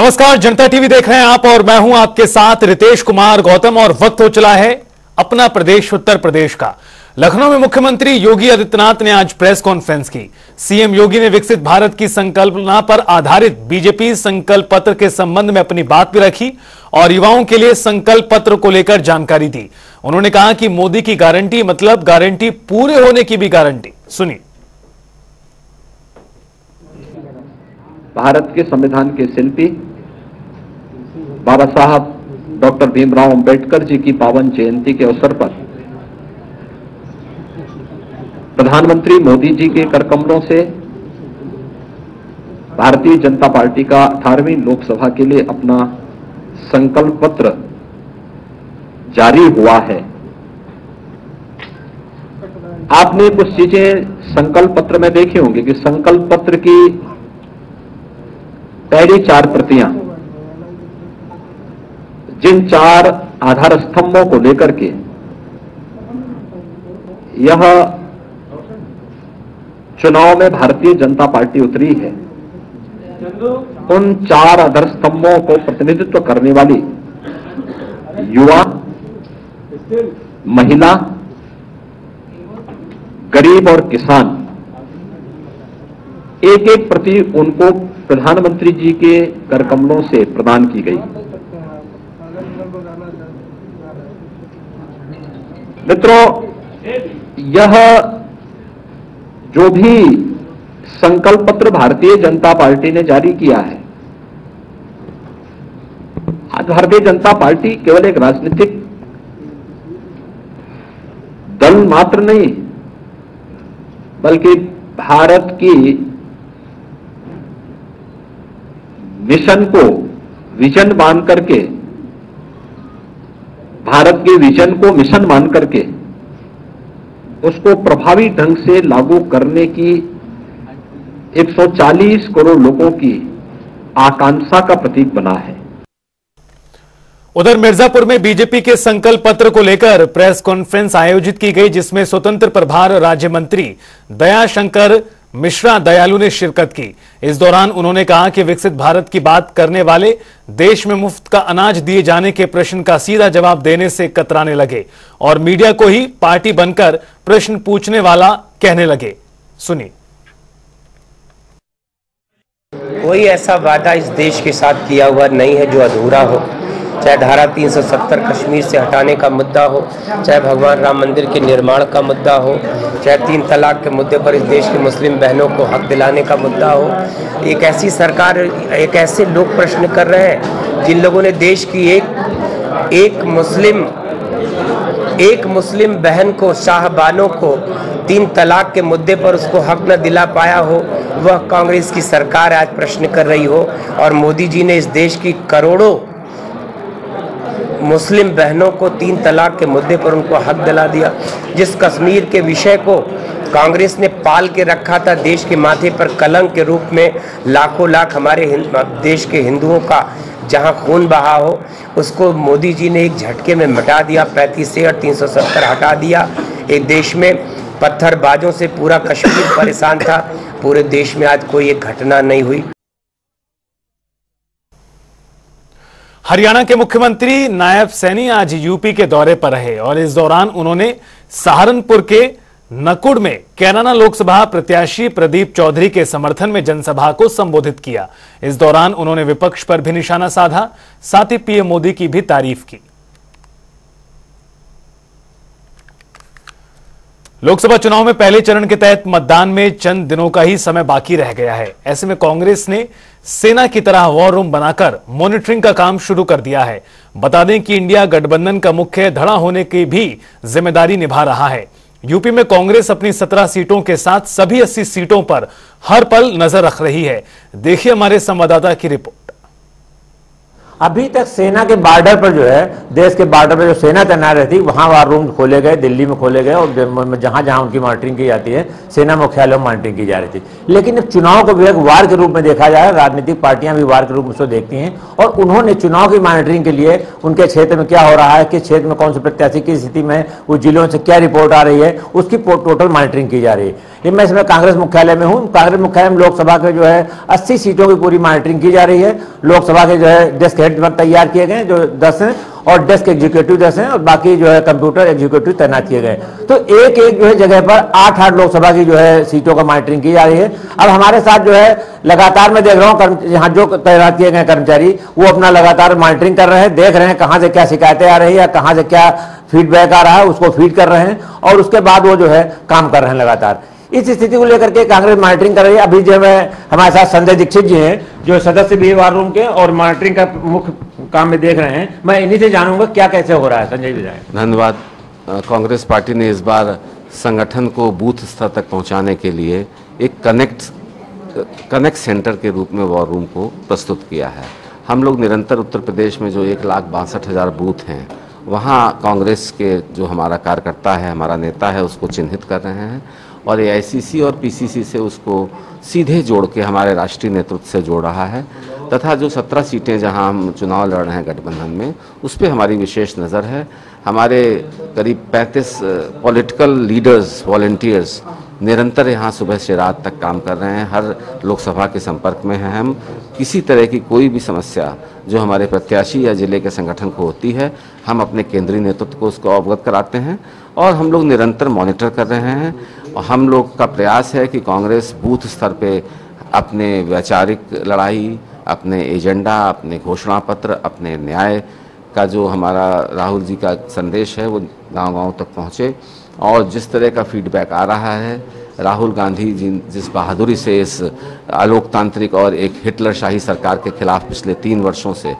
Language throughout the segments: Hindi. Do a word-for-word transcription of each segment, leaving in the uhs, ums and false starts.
नमस्कार, जनता टीवी देख रहे हैं आप और मैं हूं आपके साथ रितेश कुमार गौतम। और वक्त हो चला है अपना प्रदेश उत्तर प्रदेश का। लखनऊ में मुख्यमंत्री योगी आदित्यनाथ ने आज प्रेस कॉन्फ्रेंस की। सीएम योगी ने विकसित भारत की संकल्पना पर आधारित बीजेपी संकल्प पत्र के संबंध में अपनी बात भी रखी और युवाओं के लिए संकल्प पत्र को लेकर जानकारी दी। उन्होंने कहा कि मोदी की गारंटी मतलब गारंटी पूरे होने की भी गारंटी। सुनिए। भारत के संविधान के शिल्पी बाबा साहब डॉक्टर भीमराव अंबेडकर जी की पावन जयंती के अवसर पर प्रधानमंत्री मोदी जी के करकमलों से भारतीय जनता पार्टी का अठारहवीं लोकसभा के लिए अपना संकल्प पत्र जारी हुआ है। आपने कुछ चीजें संकल्प पत्र में देखी होंगी कि संकल्प पत्र की पहली चार प्रतियां जिन चार आधार स्तंभों को लेकर के यह चुनाव में भारतीय जनता पार्टी उतरी है, उन चार आधार स्तंभों को प्रतिनिधित्व करने वाली युवा, महिला, गरीब और किसान, एक एक प्रति उनको प्रधानमंत्री जी के कर कमलों से प्रदान की गई। मित्रों, यह जो भी संकल्प पत्र भारतीय जनता पार्टी ने जारी किया है, भारतीय जनता पार्टी केवल एक राजनीतिक दल मात्र नहीं बल्कि भारत की मिशन को विजन मान करके, भारत के विजन को मिशन मान करके उसको प्रभावी ढंग से लागू करने की एक सौ चालीस करोड़ लोगों की आकांक्षा का प्रतीक बना है। उधर मिर्जापुर में बीजेपी के संकल्प पत्र को लेकर प्रेस कॉन्फ्रेंस आयोजित की गई, जिसमें स्वतंत्र प्रभार राज्य मंत्री दयाशंकर मिश्रा दयालु ने शिरकत की। इस दौरान उन्होंने कहा कि विकसित भारत की बात करने वाले देश में मुफ्त का अनाज दिए जाने के प्रश्न का सीधा जवाब देने से कतराने लगे और मीडिया को ही पार्टी बनकर प्रश्न पूछने वाला कहने लगे। सुनिए। कोई ऐसा वादा इस देश के साथ किया हुआ नहीं है जो अधूरा हो, चाहे धारा तीन सौ सत्तर कश्मीर से हटाने का मुद्दा हो, चाहे भगवान राम मंदिर के निर्माण का मुद्दा हो, चाहे तीन तलाक के मुद्दे पर इस देश की मुस्लिम बहनों को हक दिलाने का मुद्दा हो। एक ऐसी सरकार, एक ऐसे लोग प्रश्न कर रहे हैं जिन लोगों ने देश की एक एक मुस्लिम एक मुस्लिम बहन को, शाहबानों को तीन तलाक के मुद्दे पर उसको हक न दिला पाया हो, वह कांग्रेस की सरकार आज प्रश्न कर रही हो। और मोदी जी ने इस देश की करोड़ों मुस्लिम बहनों को तीन तलाक के मुद्दे पर उनको हक दिला दिया। जिस कश्मीर के विषय को कांग्रेस ने पाल के रखा था, देश के माथे पर कलंक के रूप में लाखों लाख हमारे देश के हिंदुओं का जहां खून बहा हो, उसको मोदी जी ने एक झटके में मिटा दिया। पैंतीस से और तीन सौ सत्तर हटा दिया। एक देश में पत्थरबाजों से पूरा कश्मीर परेशान था, पूरे देश में आज कोई एक घटना नहीं हुई। हरियाणा के मुख्यमंत्री नायब सैनी आज यूपी के दौरे पर रहे और इस दौरान उन्होंने सहारनपुर के नकुड़ में कैराना लोकसभा प्रत्याशी प्रदीप चौधरी के समर्थन में जनसभा को संबोधित किया। इस दौरान उन्होंने विपक्ष पर भी निशाना साधा, साथ ही पीएम मोदी की भी तारीफ की। लोकसभा चुनाव में पहले चरण के तहत मतदान में चंद दिनों का ही समय बाकी रह गया है। ऐसे में कांग्रेस ने सेना की तरह वॉर रूम बनाकर मॉनिटरिंग का काम शुरू कर दिया है। बता दें कि इंडिया गठबंधन का मुख्य धड़ा होने की भी जिम्मेदारी निभा रहा है। यूपी में कांग्रेस अपनी सत्रह सीटों के साथ सभी अस्सी सीटों पर हर पल नजर रख रही है। देखिए हमारे संवाददाता की रिपोर्ट। अभी तक सेना के बार्डर पर जो है, देश के बार्डर पर जो सेना तैनात रहती, वहाँ वहाँ रूम खोले गए, दिल्ली में खोले गए और जहाँ जहाँ उनकी मॉनिटरिंग की जाती है, सेना मुख्यालयों में मॉनिटरिंग की जा रही थी। लेकिन अब चुनाव को भी एक वार के रूप में देखा जा रहा है। राजनीतिक पार्टियां भी वार के रूप में उसको देखती हैं और उन्होंने चुनाव की मॉनिटरिंग के लिए उनके क्षेत्र में क्या हो रहा है, किस क्षेत्र में कौन से प्रत्याशी किस स्थिति में, उस जिलों से क्या रिपोर्ट आ रही है, उसकी टोटल मॉनिटरिंग की जा रही है। ये मैं इसमें कांग्रेस मुख्यालय में हूँ। कांग्रेस मुख्यालय में लोकसभा के जो है अस्सी सीटों की पूरी मॉनिटरिंग की जा रही है। लोकसभा के जो है डेस्क हेड तैयार किए गए जो दस हैं और डेस्क एग्जीक्यूटिव दस हैं और बाकी जो है कंप्यूटर एग्जीक्यूटिव तैनात किए गए। तो एक एक जो है जगह पर आठ आठ लोकसभा की जो है सीटों का मॉनिटरिंग की जा रही है। अब हमारे साथ जो है लगातार मैं देख रहा हूँ यहाँ जो तैनात किए गए कर्मचारी वो अपना लगातार मॉनिटरिंग कर रहे हैं, देख रहे हैं कहाँ से क्या शिकायतें आ रही है, कहाँ से क्या फीडबैक आ रहा है, उसको फीड कर रहे हैं और उसके बाद वो जो है काम कर रहे हैं लगातार। इस स्थिति को लेकर के कांग्रेस मॉनिटरिंग कर रही है। अभी जो है हमारे साथ संजय निषाद जी हैं जो सदस्य भी वार रूम के और मॉनिटरिंग का मुख्य काम में देख रहे हैं। मैं इन्हीं से जानूंगा क्या कैसे हो रहा है। संजय जी धन्यवाद। कांग्रेस पार्टी ने इस बार संगठन को बूथ स्तर तक पहुँचाने के लिए एक कनेक्ट कनेक्ट सेंटर के रूप में वॉर रूम को प्रस्तुत किया है। हम लोग निरंतर उत्तर प्रदेश में जो एक लाख बासठ हज़ार बूथ हैं वहाँ कांग्रेस के जो हमारा कार्यकर्ता है, हमारा नेता है, उसको चिन्हित कर रहे हैं और ए आई सी सी और पी सी सी से उसको सीधे जोड़ के हमारे राष्ट्रीय नेतृत्व से जोड़ रहा है तथा जो सत्रह सीटें जहाँ हम चुनाव लड़ रहे हैं गठबंधन में उस पर हमारी विशेष नज़र है। हमारे करीब पैंतीस पॉलिटिकल लीडर्स वॉलेंटियर्स निरंतर यहाँ सुबह से रात तक काम कर रहे हैं। हर लोकसभा के संपर्क में हैं हम। किसी तरह की कोई भी समस्या जो हमारे प्रत्याशी या जिले के संगठन को होती है हम अपने केंद्रीय नेतृत्व को उसको अवगत कराते हैं और हम लोग निरंतर मॉनिटर कर रहे हैं। और हम लोग का प्रयास है कि कांग्रेस बूथ स्तर पे अपने वैचारिक लड़ाई, अपने एजेंडा, अपने घोषणा पत्र, अपने न्याय का जो हमारा राहुल जी का संदेश है वो गाँव गाँव तक पहुँचे। और जिस तरह का फीडबैक आ रहा है राहुल गांधी जी जिस बहादुरी से इस अलोकतांत्रिक और एक हिटलर शाही सरकार के खिलाफ पिछले तीन वर्षों से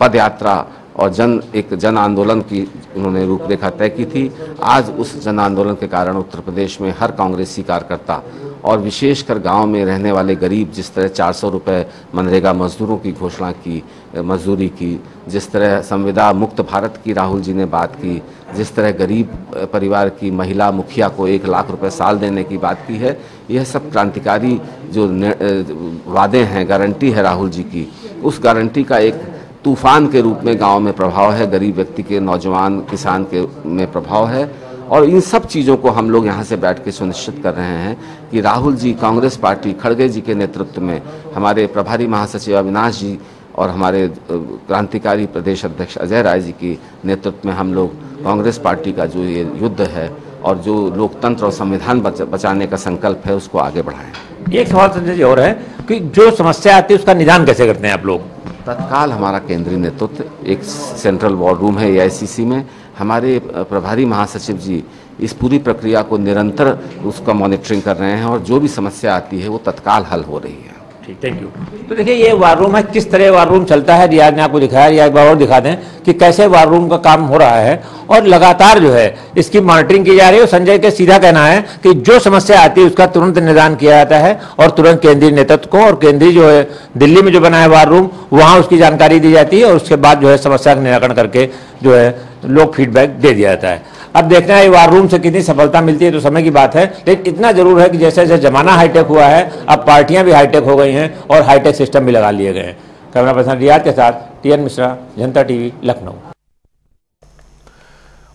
पदयात्रा और जन एक जन आंदोलन की उन्होंने रूपरेखा तय की थी, आज उस जन आंदोलन के कारण उत्तर प्रदेश में हर कांग्रेसी कार्यकर्ता और विशेषकर गांव में रहने वाले गरीब जिस तरह चार सौ रुपये मनरेगा मजदूरों की घोषणा की, मजदूरी की, जिस तरह संविदा मुक्त भारत की राहुल जी ने बात की, जिस तरह गरीब परिवार की महिला मुखिया को एक लाख रुपए साल देने की बात की है, यह सब क्रांतिकारी जो वादे हैं, गारंटी है राहुल जी की, उस गारंटी का एक तूफान के रूप में गांव में प्रभाव है, गरीब व्यक्ति के नौजवान किसान के में प्रभाव है। और इन सब चीज़ों को हम लोग यहाँ से बैठ के सुनिश्चित कर रहे हैं कि राहुल जी, कांग्रेस पार्टी खड़गे जी के नेतृत्व में, हमारे प्रभारी महासचिव अविनाश जी और हमारे क्रांतिकारी प्रदेश अध्यक्ष अजय राय जी की नेतृत्व में हम लोग कांग्रेस पार्टी का जो ये युद्ध है और जो लोकतंत्र और संविधान बचाने का संकल्प है उसको आगे बढ़ाएं। एक सवाल संजय जी और है कि जो समस्या आती है उसका निदान कैसे करते हैं आप लोग? तत्काल हमारा केंद्रीय नेतृत्व, एक सेंट्रल वॉर रूम है ए आई सी सी में, हमारे प्रभारी महासचिव जी इस पूरी प्रक्रिया को निरंतर उसका मॉनिटरिंग कर रहे हैं और जो भी समस्या आती है वो तत्काल हल हो रही है। ठीक, थैंक यू। तो देखिए ये वार रूम है, किस तरह वार रूम चलता है रियाज ने आपको दिखाया। रियाज बार और दिखा दें कि कैसे वार रूम का काम हो रहा है और लगातार जो है इसकी मॉनिटरिंग की जा रही है। और संजय के सीधा कहना है कि जो समस्या आती है उसका तुरंत निदान किया जाता है और तुरंत केंद्रीय नेतृत्व को और केंद्रीय जो है दिल्ली में जो बना है वार रूम वहाँ उसकी जानकारी दी जाती है और उसके बाद जो है समस्या का निराकरण करके जो है लोग फीडबैक दे दिया जाता है। अब देखना है वार रूम से कितनी सफलता मिलती है तो समय की बात है, लेकिन इतना जरूर है कि जैसे जैसे जमाना हाईटेक हुआ है अब पार्टियां भी हाईटेक हो गई हैं और हाईटेक सिस्टम भी लगा लिए गए हैं। कैमरा पर्सन रियाज के साथ टी एन मिश्रा, जनता टीवी, लखनऊ।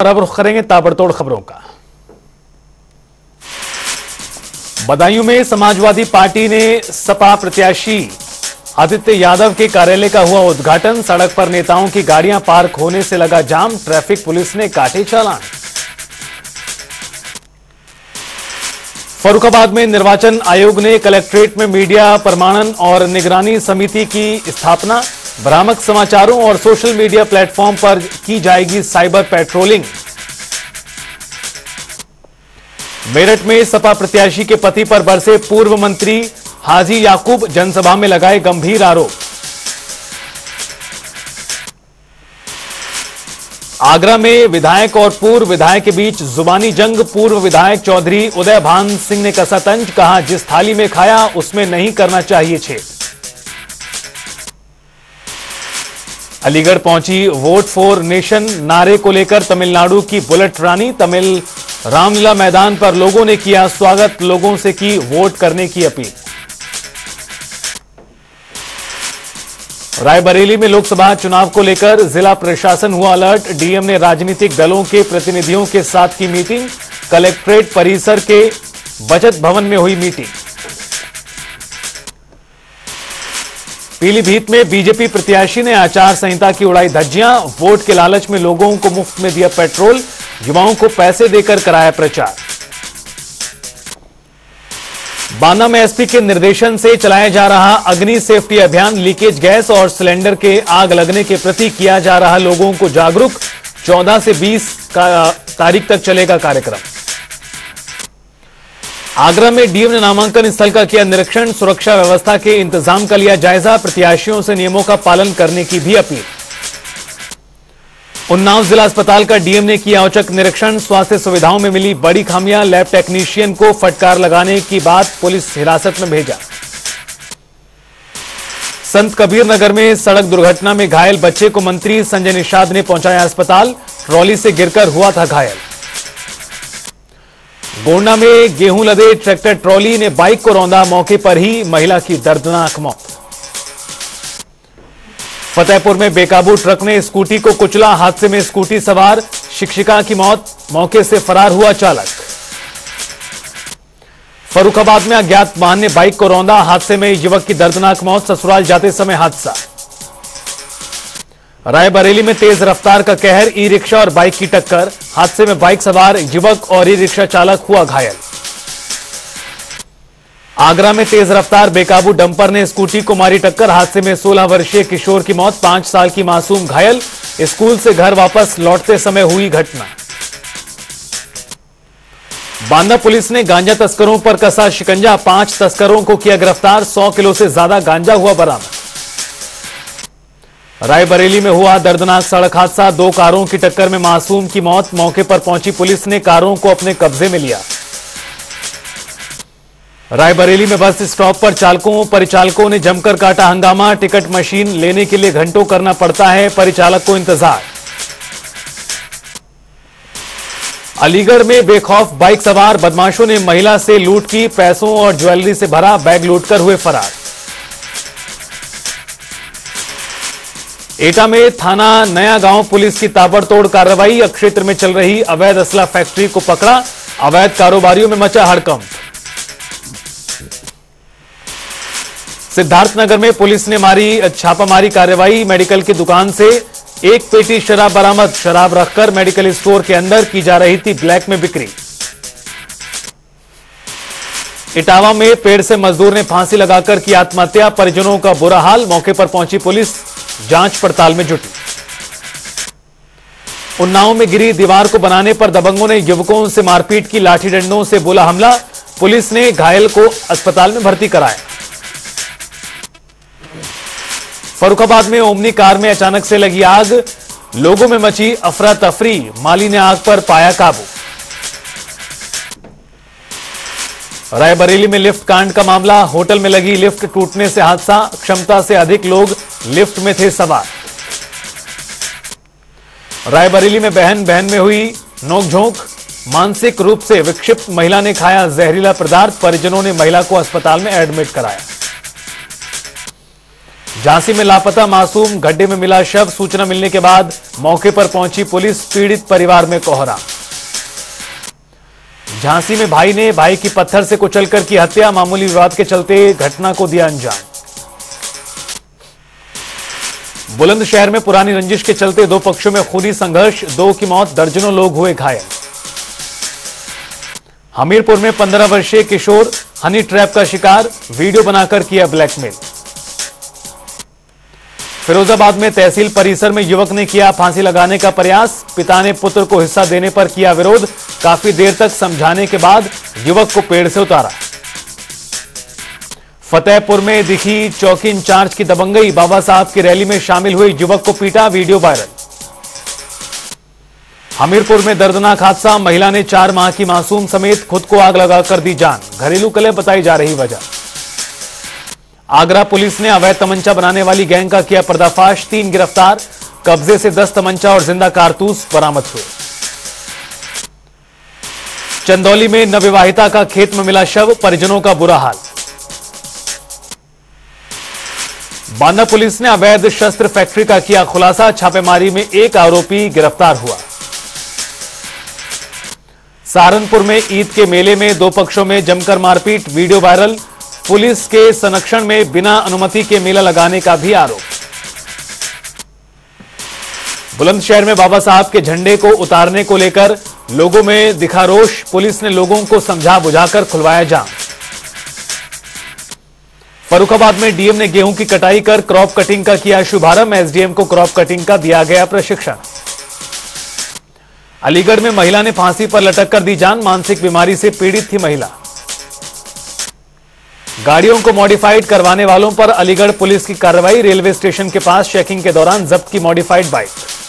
और अब रुख करेंगे ताबड़तोड़ खबरों का। बदायूं में समाजवादी पार्टी ने सपा प्रत्याशी आदित्य यादव के कार्यालय का हुआ उद्घाटन। सड़क पर नेताओं की गाड़ियां पार्क होने से लगा जाम, ट्रैफिक पुलिस ने काटे चालान। फर्रुखाबाद में निर्वाचन आयोग ने कलेक्ट्रेट में मीडिया प्रमाणन और निगरानी समिति की स्थापना। भ्रामक समाचारों और सोशल मीडिया प्लेटफॉर्म पर की जाएगी साइबर पेट्रोलिंग। मेरठ में सपा प्रत्याशी के पति पर बरसे पूर्व मंत्री हाजी याकूब, जनसभा में लगाए गंभीर आरोप। आगरा में विधायक और पूर्व विधायक के बीच जुबानी जंग। पूर्व विधायक चौधरी उदयभान सिंह ने कसा तंज, कहा जिस थाली में खाया उसमें नहीं करना चाहिए छेद। अलीगढ़ पहुंची वोट फॉर नेशन नारे को लेकर तमिलनाडु की बुलेट रानी। तमिल रामलीला मैदान पर लोगों ने किया स्वागत, लोगों से की वोट करने की अपील। रायबरेली में लोकसभा चुनाव को लेकर जिला प्रशासन हुआ अलर्ट। डी एम ने राजनीतिक दलों के प्रतिनिधियों के साथ की मीटिंग। कलेक्ट्रेट परिसर के बचत भवन में हुई मीटिंग। पीलीभीत में बीजेपी प्रत्याशी ने आचार संहिता की उड़ाई धज्जियां, वोट के लालच में लोगों को मुफ्त में दिया पेट्रोल, युवाओं को पैसे देकर कराया प्रचार। बांदा में एसपी के निर्देशन से चलाया जा रहा अग्नि सेफ्टी अभियान, लीकेज गैस और सिलेंडर के आग लगने के प्रति किया जा रहा लोगों को जागरूक। चौदह से बीस तारीख तक चलेगा कार्यक्रम। आगरा में डीएम ने नामांकन स्थल का किया निरीक्षण, सुरक्षा व्यवस्था के इंतजाम का लिया जायजा, प्रत्याशियों से नियमों का पालन करने की भी अपील। उन्नाव जिला अस्पताल का डीएम ने किया औचक निरीक्षण, स्वास्थ्य सुविधाओं में मिली बड़ी खामियां, लैब टेक्नीशियन को फटकार लगाने की बात, पुलिस हिरासत में भेजा। संत कबीर नगर में सड़क दुर्घटना में घायल बच्चे को मंत्री संजय निषाद ने पहुंचाया अस्पताल, ट्रॉली से गिरकर हुआ था घायल। गोंडा में गेहूं लदे ट्रैक्टर ट्रॉली ने बाइक को रौंदा, मौके पर ही महिला की दर्दनाक मौत। फतेहपुर में बेकाबू ट्रक ने स्कूटी को कुचला, हादसे में स्कूटी सवार शिक्षिका की मौत, मौके से फरार हुआ चालक। फर्रुखाबाद में अज्ञात वाहन ने बाइक को रौंदा, हादसे में युवक की दर्दनाक मौत, ससुराल जाते समय हादसा। रायबरेली में तेज रफ्तार का कहर, ई रिक्शा और बाइक की टक्कर, हादसे में बाइक सवार युवक और ई रिक्शा चालक हुआ घायल। आगरा में तेज रफ्तार बेकाबू डंपर ने स्कूटी को मारी टक्कर, हादसे में सोलह वर्षीय किशोर की मौत, पांच साल की मासूम घायल, स्कूल से घर वापस लौटते समय हुई घटना। बांदा पुलिस ने गांजा तस्करों पर कसा शिकंजा, पांच तस्करों को किया गिरफ्तार, सौ किलो से ज्यादा गांजा हुआ बरामद। रायबरेली में हुआ दर्दनाक सड़क हादसा, दो कारों की टक्कर में मासूम की मौत, मौके पर पहुंची पुलिस ने कारों को अपने कब्जे में लिया। रायबरेली में बस स्टॉप पर चालकों परिचालकों ने जमकर काटा हंगामा, टिकट मशीन लेने के लिए घंटों करना पड़ता है परिचालक को इंतजार। अलीगढ़ में बेखौफ बाइक सवार बदमाशों ने महिला से लूट की, पैसों और ज्वेलरी से भरा बैग लूटकर हुए फरार। एटा में थाना नया गांव पुलिस की ताबड़तोड़ कार्रवाई, क्षेत्र में चल रही अवैध असला फैक्ट्री को पकड़ा, अवैध कारोबारियों में मचा हड़कंप। सिद्धार्थनगर में पुलिस ने मारी छापामारी कार्रवाई, मेडिकल की दुकान से एक पेटी शराब बरामद, शराब रखकर मेडिकल स्टोर के अंदर की जा रही थी ब्लैक में बिक्री। इटावा में पेड़ से मजदूर ने फांसी लगाकर की आत्महत्या, परिजनों का बुरा हाल, मौके पर पहुंची पुलिस, जांच पड़ताल में जुटी। उन्नाव में गिरी दीवार को बनाने पर दबंगों ने युवकों से मारपीट की, लाठी डंडों से बोला हमला, पुलिस ने घायल को अस्पताल में भर्ती कराया। फर्रुखाबाद में ओमनी कार में अचानक से लगी आग, लोगों में मची अफरा तफरी, माली ने आग पर पाया काबू। रायबरेली में लिफ्ट कांड का मामला, होटल में लगी लिफ्ट टूटने से हादसा, क्षमता से अधिक लोग लिफ्ट में थे सवार। रायबरेली में बहन बहन में हुई नोकझोंक, मानसिक रूप से विक्षिप्त महिला ने खाया जहरीला पदार्थ, परिजनों ने महिला को अस्पताल में एडमिट कराया। झांसी में लापता मासूम गड्ढे में मिला शव, सूचना मिलने के बाद मौके पर पहुंची पुलिस, पीड़ित परिवार में कोहरा। झांसी में भाई ने भाई की पत्थर से कुचलकर की हत्या, मामूली विवाद के चलते घटना को दिया अंजाम। बुलंदशहर में पुरानी रंजिश के चलते दो पक्षों में खूनी संघर्ष, दो की मौत, दर्जनों लोग हुए घायल। हमीरपुर में पंद्रह वर्षीय किशोर हनी ट्रैप का शिकार, वीडियो बनाकर किया ब्लैकमेल। फिरोजाबाद में तहसील परिसर में युवक ने किया फांसी लगाने का प्रयास, पिता ने पुत्र को हिस्सा देने पर किया विरोध, काफी देर तक समझाने के बाद युवक को पेड़ से उतारा। फतेहपुर में दिखी चौकी इंचार्ज की दबंगई, बाबा साहब की रैली में शामिल हुए युवक को पीटा, वीडियो वायरल। हमीरपुर में दर्दनाक हादसा, महिला ने चार माह की मासूम समेत खुद को आग लगाकर दी जान, घरेलू कलह बताई जा रही वजह। आगरा पुलिस ने अवैध तमंचा बनाने वाली गैंग का किया पर्दाफाश, तीन गिरफ्तार, कब्जे से दस तमंचा और जिंदा कारतूस बरामद हुए। चंदौली में नवविवाहिता का खेत में मिला शव, परिजनों का बुरा हाल। बांदा पुलिस ने अवैध शस्त्र फैक्ट्री का किया खुलासा, छापेमारी में एक आरोपी गिरफ्तार हुआ। सहारनपुर में ईद के मेले में दो पक्षों में जमकर मारपीट, वीडियो वायरल। पुलिस के संरक्षण में बिना अनुमति के मेला लगाने का भी आरोप। बुलंदशहर में बाबा साहब के झंडे को उतारने को लेकर लोगों में दिखा रोष, पुलिस ने लोगों को समझा बुझाकर खुलवाया जाम। फर्रुखाबाद में डीएम ने गेहूं की कटाई कर क्रॉप कटिंग का किया शुभारंभ, एसडीएम को क्रॉप कटिंग का दिया गया प्रशिक्षण। अलीगढ़ में महिला ने फांसी पर लटक कर दी जान, मानसिक बीमारी से पीड़ित थी महिला। गाड़ियों को मॉडिफाइड करवाने वालों पर अलीगढ़ पुलिस की कार्रवाई, रेलवे स्टेशन के पास चेकिंग के दौरान जब्त की मॉडिफाइड बाइक।